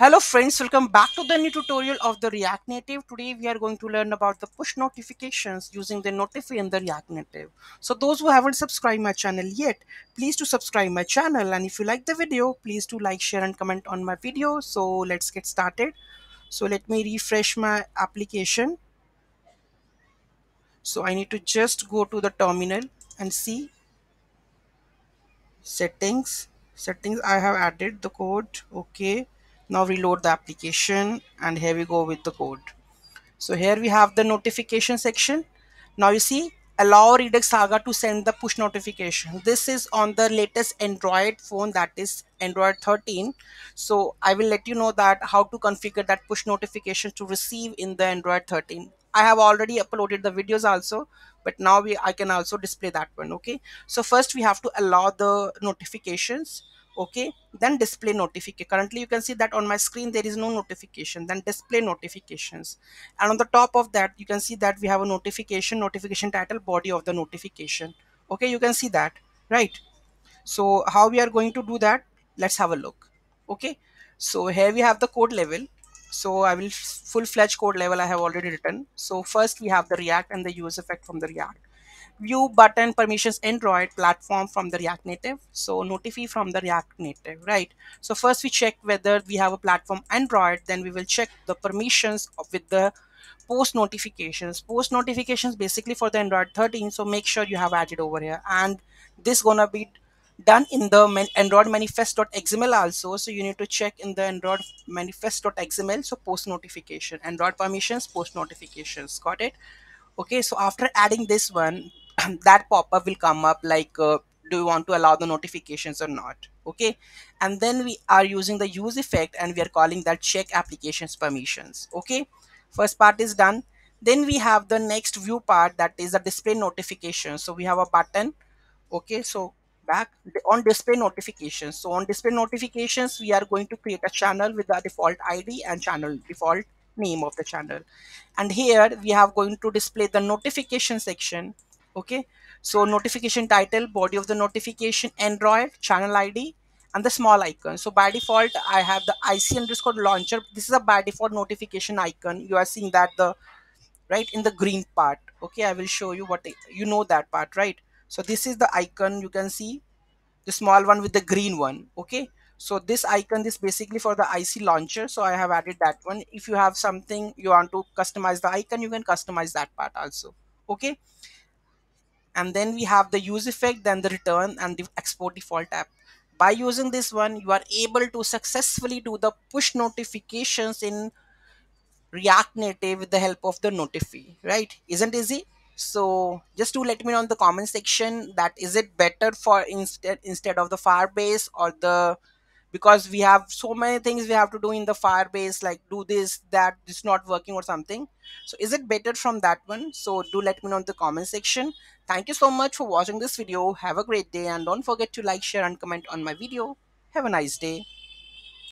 Hello friends, welcome back to the new tutorial of the React Native. Today we are going to learn about the push notifications using the Notifee in the React Native. So those who haven't subscribed my channel yet, please do subscribe my channel, and if you like the video, please do like, share and comment on my video. So let's get started. So let me refresh my application. So I need to just go to the terminal and see settings. I have added the code. Okay. Now reload the application and here we go with the code. So here we have the notification section. Now you see, allow Redux Saga to send the push notification. This is on the latest Android phone, that is Android 13. So I will let you know that how to configure that push notification to receive in the Android 13. I have already uploaded the videos also, but now I can also display that one. Okay. So first we have to allow the notifications. Okay, then display notification. Currently you can see that on my screen there is no notification. Then display notifications, and on the top of that you can see that we have a notification title, body of the notification. Okay, you can see that, right? So how we are going to do that, let's have a look. Okay, so here we have the code level. So I will full-fledged code level I have already written. So first we have the React and the use effect from the React, view button permissions Android platform from the React Native, so Notifee from the React Native, right? So first we check whether we have a platform Android, then we will check the permissions with the post notifications. Post notifications basically for the Android 13, so make sure you have added over here, and this gonna be done in the Android manifest.xml also. So you need to check in the Android manifest.xml, so post notification, Android permissions, post notifications, got it? Okay, so after adding this one, that pop-up will come up like do you want to allow the notifications or not. Okay, and then we are using the use effect and we are calling that check applications permissions. Okay, first part is done. Then we have the next view part, that is the display notification. So we have a button. Okay, so back on display notifications. So on display notifications we are going to create a channel with the default ID and channel default name of the channel, and here we have going to display the notification section. Okay, so notification title, body of the notification, Android, channel ID, and the small icon. So by default I have the IC_launcher. This is a by default notification icon. You are seeing that the right in the green part. Okay, I will show you what you know that part, right? So this is the icon, you can see the small one with the green one. Okay, so this icon is basically for the IC launcher. So I have added that one. If you have something you want to customize the icon, you can customize that part also. Okay. And then we have the use effect, then the return and the export default app. By using this one, you are able to successfully do the push notifications in React Native with the help of the Notifee, right? Isn't easy? So just do let me know in the comment section that is it better for instead of the Firebase or the, because we have so many things we have to do in the Firebase, like do this, that, it's not working or something. So is it better from that one? So do let me know in the comment section. Thank you so much for watching this video. Have a great day and don't forget to like, share and comment on my video. Have a nice day.